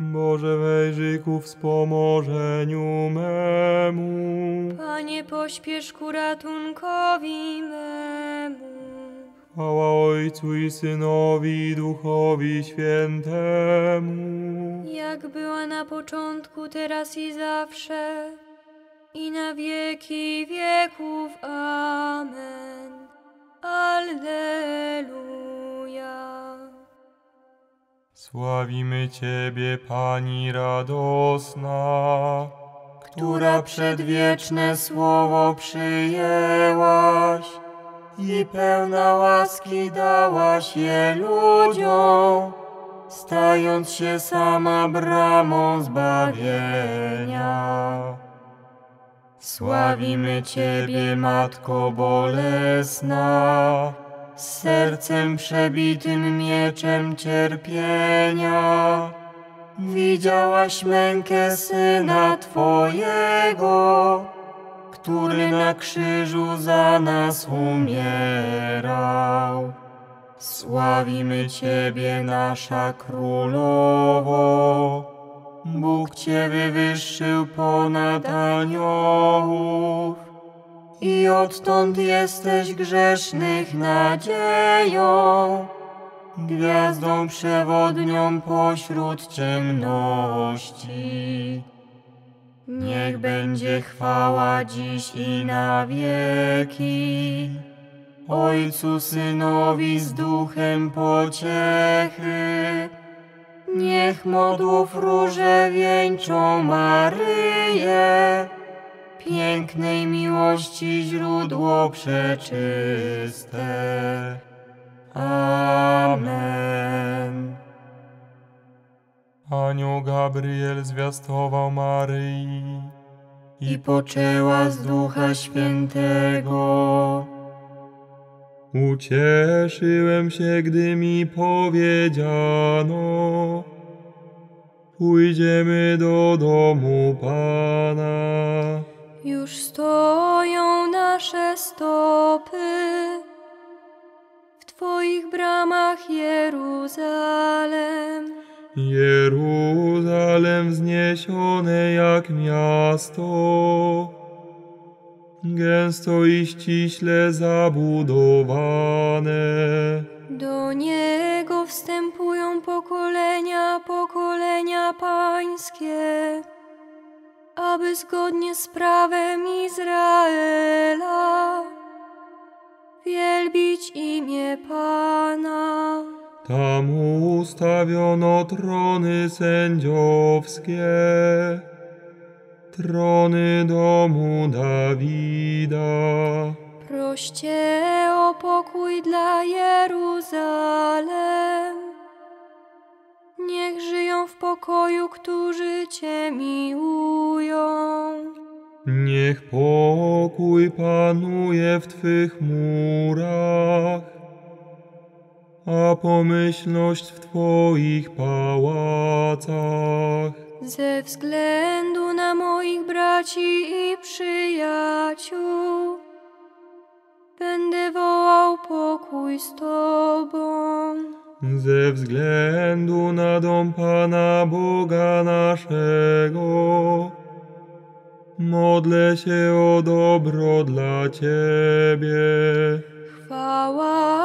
Boże, wejrzyj ku wspomożeniu memu. Panie, pośpiesz ku ratunkowi memu. Chwała Ojcu i Synowi, i Duchowi Świętemu. Jak była na początku, teraz i zawsze, i na wieki wieków. Amen. Alleluja. Sławimy Ciebie, Pani radosna, która przedwieczne słowo przyjęłaś i pełna łaski dałaś je ludziom, stając się sama bramą zbawienia. Sławimy Ciebie, Matko bolesna, z sercem przebitym mieczem cierpienia. Widziałaś mękę Syna Twojego, który na krzyżu za nas umierał. Sławimy Ciebie, nasza Królowo, Bóg Cię wywyższył ponad aniołów i odtąd jesteś grzesznych nadzieją, gwiazdą przewodnią pośród ciemności. Niech będzie chwała dziś i na wieki Ojcu, Synowi z Duchem pociechy. Niech modłów róże wieńczą Maryję, pięknej miłości źródło przeczyste. Amen. Anioł Gabriel zwiastował Maryi i poczęła z Ducha Świętego. Ucieszyłem się, gdy mi powiedziano: pójdziemy do domu Pana. Już stoją nasze stopy w Twoich bramach, Jeruzalem. Jeruzalem wzniesione jak miasto, gęsto i ściśle zabudowane. Do niego wstępują pokolenia, pokolenia pańskie, aby zgodnie z prawem Izraela wielbić imię Pana. Tam ustawiono trony sędziowskie, trony domu Dawida. Proście o pokój dla Jeruzalem. Niech żyją w pokoju, którzy Cię miłują. Niech pokój panuje w Twych murach, a pomyślność w Twoich pałacach. Ze względu na moich braci i przyjaciół będę wołał pokój z Tobą. Ze względu na dom Pana Boga naszego modlę się o dobro dla Ciebie. Chwała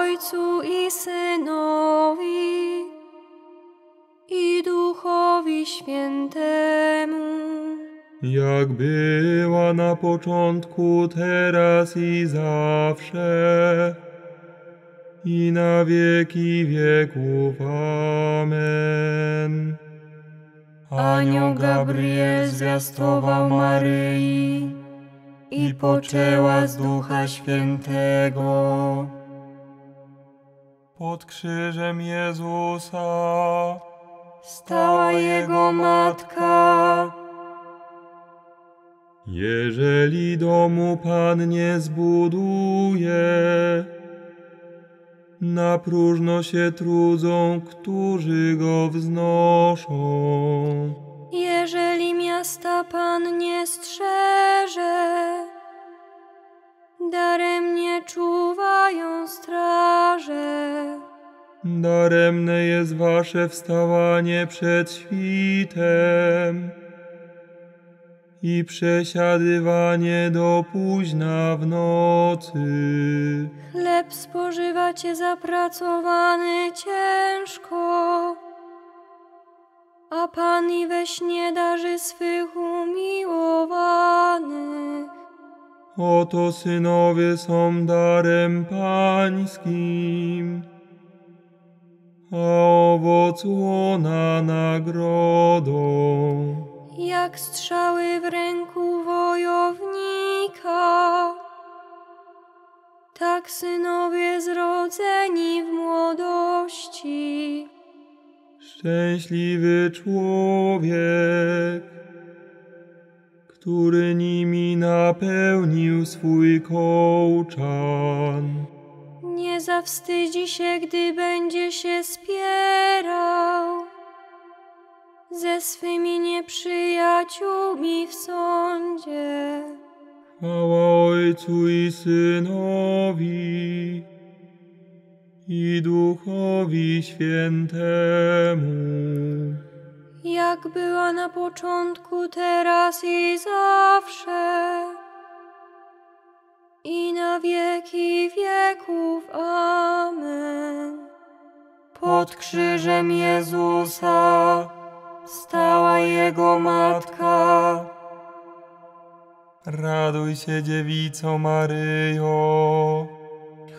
Ojcu i Synowi, i Duchowi Świętemu. Jak była na początku, teraz i zawsze, i na wieki wieków. Amen. Anioł Gabriel zwiastował Maryi i poczęła z Ducha Świętego. Pod krzyżem Jezusa stała Jego matka. Jeżeli domu Pan nie zbuduje, na próżno się trudzą, którzy go wznoszą. Jeżeli miasta Pan nie strzeże, daremnie czuwają straże. daremne jest wasze wstawanie przed świtem i przesiadywanie do późna w nocy. Chleb spożywacie zapracowany ciężko, a Pan i we śnie darzy swych umiłowany. Oto synowie są darem pańskim, a owoc łona nagrodą. Jak strzały w ręku wojownika, tak synowie zrodzeni w młodości. Szczęśliwy człowiek, który nimi napełnił swój kołczan. Nie zawstydzi się, gdy będzie się spierał ze swymi nieprzyjaciółmi w sądzie. Chwała Ojcu i Synowi, i Duchowi Świętemu. Jak była na początku, teraz i zawsze, i na wieki wieków. Amen. Pod krzyżem Jezusa stała Jego Matka. Raduj się, Dziewico Maryjo,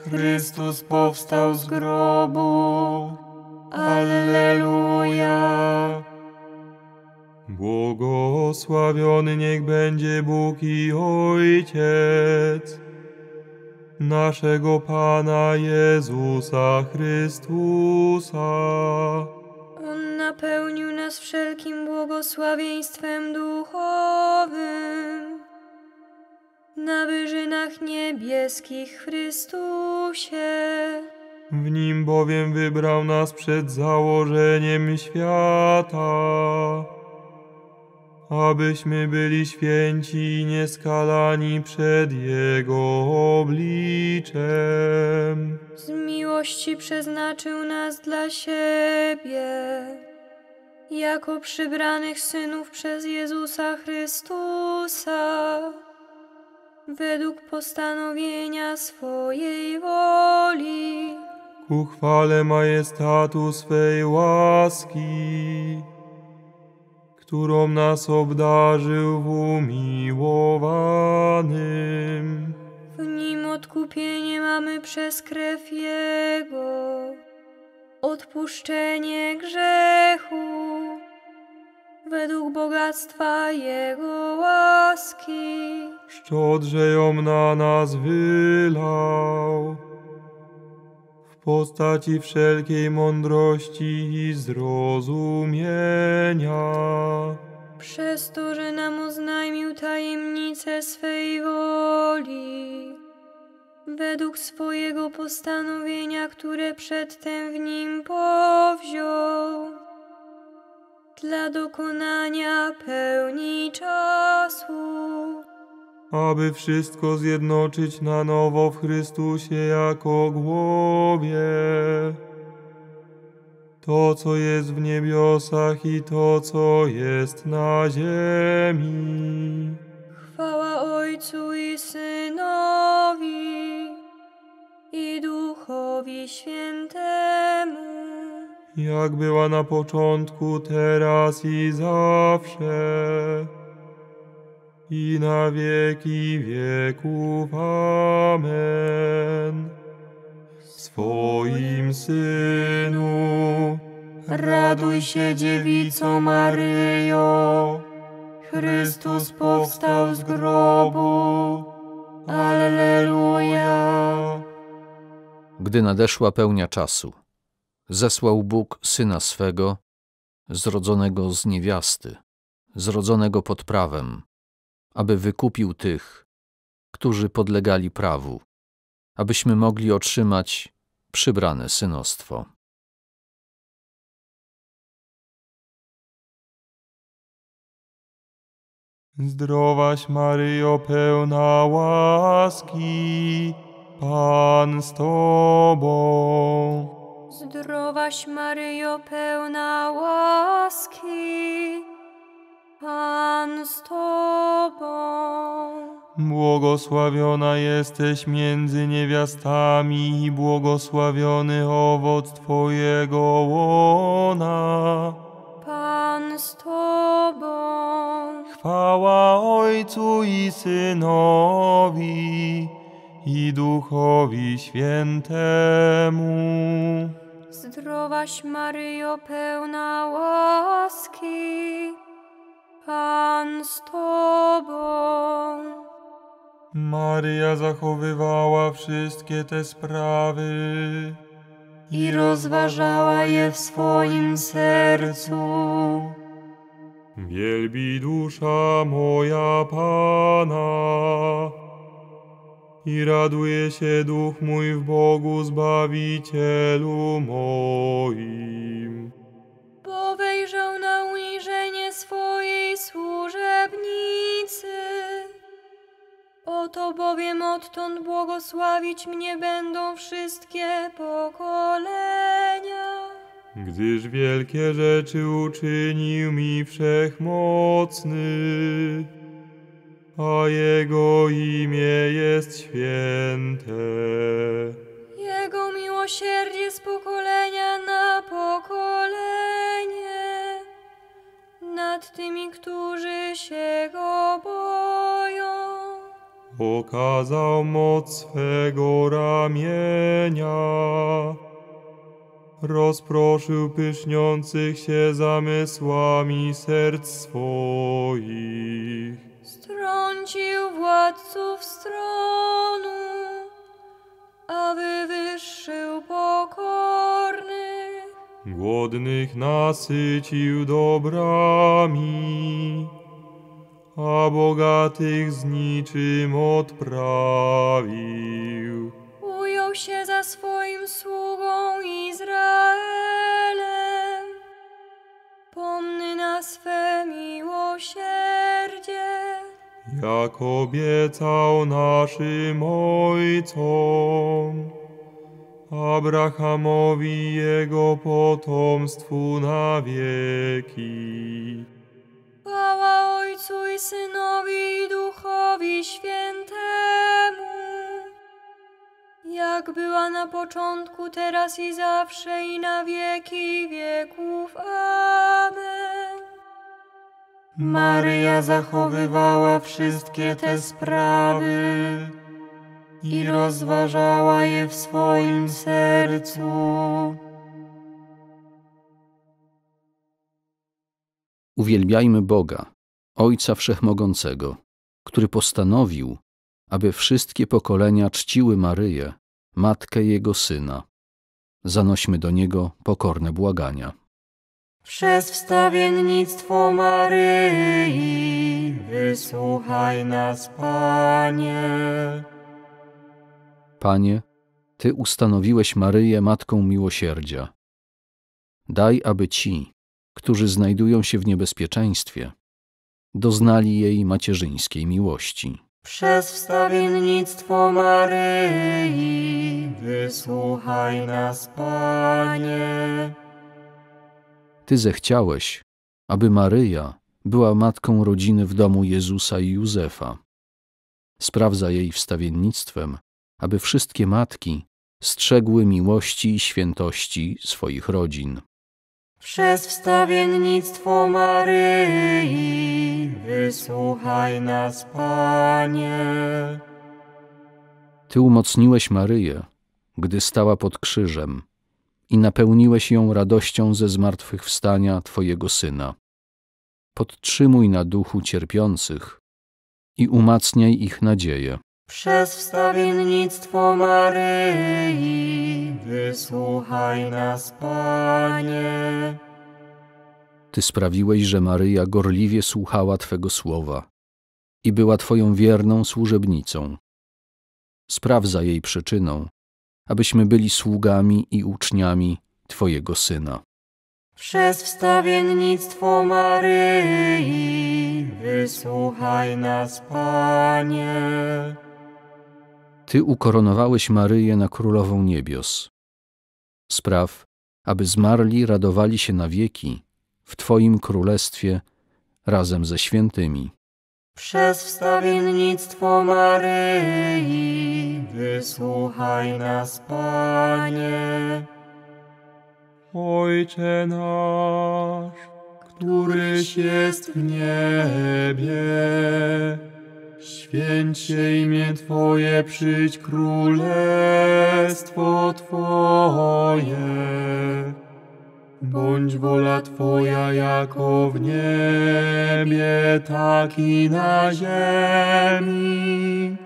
Chrystus powstał z grobu. Alleluja! Błogosławiony niech będzie Bóg i Ojciec naszego Pana Jezusa Chrystusa. Napełnił nas wszelkim błogosławieństwem duchowym na wyżynach niebieskich w Chrystusie. W Nim bowiem wybrał nas przed założeniem świata, abyśmy byli święci i nieskalani przed Jego obliczem. Z miłości przeznaczył nas dla siebie jako przybranych synów przez Jezusa Chrystusa, według postanowienia swojej woli, ku chwale majestatu swej łaski, którą nas obdarzył w umiłowanym. W Nim odkupienie mamy przez krew Jego, odpuszczenie grzechu, według bogactwa Jego łaski. Szczodrze ją na nas wylał w postaci wszelkiej mądrości i zrozumienia. Przez to, że nam oznajmił tajemnicę swej woli, według swojego postanowienia, które przedtem w Nim powziął, dla dokonania pełni czasu, aby wszystko zjednoczyć na nowo w Chrystusie jako głowie, to, co jest w niebiosach i to, co jest na ziemi. Chwała Ojcu i Synowi, i Duchowi Świętemu. Jak była na początku, teraz i zawsze, i na wieki wieków. Amen. W swoim Synu raduj się, Dziewico Maryjo, Chrystus powstał z grobu. Alleluja! Gdy nadeszła pełnia czasu, zesłał Bóg Syna swego, zrodzonego z niewiasty, zrodzonego pod prawem, aby wykupił tych, którzy podlegali prawu, abyśmy mogli otrzymać przybrane synostwo. Zdrowaś Maryjo, pełna łaski, Pan z Tobą. Zdrowaś Maryjo, pełna łaski, Pan z Tobą. Błogosławiona jesteś między niewiastami i błogosławiony owoc Twojego łona. Pan z Tobą. Chwała Ojcu i Synowi, i Duchowi Świętemu. Zdrowaś Maryjo, pełna łaski, Pan z Tobą. Maryja zachowywała wszystkie te sprawy i rozważała je w swoim sercu. Wielbi dusza moja Pana i raduje się duch mój w Bogu Zbawicielu moim. Bo wejrzał na uniżenie swojej służebnicy. Oto bowiem odtąd błogosławić mnie będą wszystkie pokolenia. Gdyż wielkie rzeczy uczynił mi Wszechmocny, a Jego imię jest święte. Jego miłosierdzie z pokolenia na pokolenie nad tymi, którzy się Go boją. Okazał moc swego ramienia, rozproszył pyszniących się zamysłami serc swoich. Strącił władców stronu, a wywyższył pokornych. Głodnych nasycił dobrami, a bogatych z niczym odprawił. Ujął się za swoim sługą Izraelem, pomny na swe miłosierdzie. Jak obiecał naszym ojcom, Abrahamowi i jego potomstwu na wieki. Chwała Ojcu i Synowi i Duchowi Świętemu, jak była na początku, teraz i zawsze, i na wieki wieków. Amen. Maryja zachowywała wszystkie te sprawy i rozważała je w swoim sercu. Uwielbiajmy Boga, Ojca Wszechmogącego, który postanowił, aby wszystkie pokolenia czciły Maryję, Matkę Jego Syna. Zanośmy do Niego pokorne błagania. Przez wstawiennictwo Maryi wysłuchaj nas, Panie. Panie, Ty ustanowiłeś Maryję Matką Miłosierdzia. Daj, aby ci, którzy znajdują się w niebezpieczeństwie, doznali jej macierzyńskiej miłości. Przez wstawiennictwo Maryi wysłuchaj nas, Panie. Ty zechciałeś, aby Maryja była matką rodziny w domu Jezusa i Józefa. Spraw za jej wstawiennictwem, aby wszystkie matki strzegły miłości i świętości swoich rodzin. Przez wstawiennictwo Maryi wysłuchaj nas, Panie. Ty umocniłeś Maryję, gdy stała pod krzyżem, i napełniłeś ją radością ze zmartwychwstania Twojego Syna. Podtrzymuj na duchu cierpiących i umacniaj ich nadzieję. Przez wstawiennictwo Maryi wysłuchaj nas, Panie. Ty sprawiłeś, że Maryja gorliwie słuchała Twego słowa i była Twoją wierną służebnicą. Spraw za jej przyczyną, abyśmy byli sługami i uczniami Twojego Syna. Przez wstawiennictwo Maryi wysłuchaj nas, Panie. Ty ukoronowałeś Maryję na Królową Niebios. Spraw, aby zmarli radowali się na wieki w Twoim królestwie razem ze świętymi. Przez wstawiennictwo Maryi wysłuchaj nas, Panie. Ojcze nasz, któryś jest w niebie, święć się imię Twoje, przyjdź królestwo Twoje. Bądź wola Twoja jako w niebie, tak i na ziemi.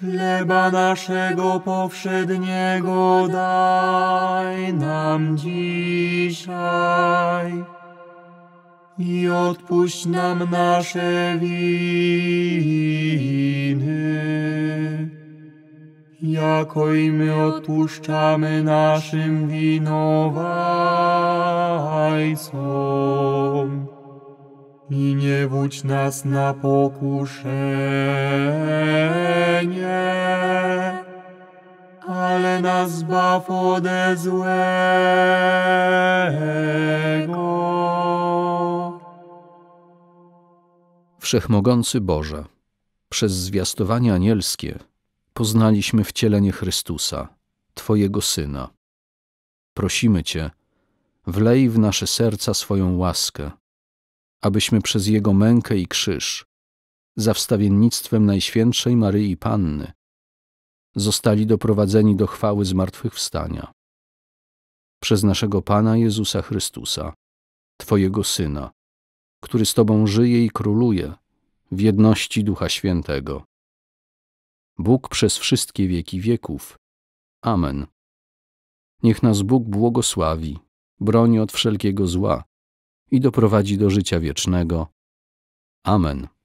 Chleba naszego powszedniego daj nam dzisiaj i odpuść nam nasze winy, jako i my odpuszczamy naszym winowajcom. I nie wódź nas na pokuszenie, ale nas zbaw ode złego. Wszechmogący Boże, przez zwiastowanie anielskie poznaliśmy wcielenie Chrystusa, Twojego Syna. Prosimy Cię, wlej w nasze serca swoją łaskę, abyśmy przez Jego mękę i krzyż, za wstawiennictwem Najświętszej Maryi Panny, zostali doprowadzeni do chwały zmartwychwstania. Przez naszego Pana Jezusa Chrystusa, Twojego Syna, który z Tobą żyje i króluje w jedności Ducha Świętego. Bóg przez wszystkie wieki wieków. Amen. Niech nas Bóg błogosławi, broni od wszelkiego zła i doprowadzi do życia wiecznego. Amen.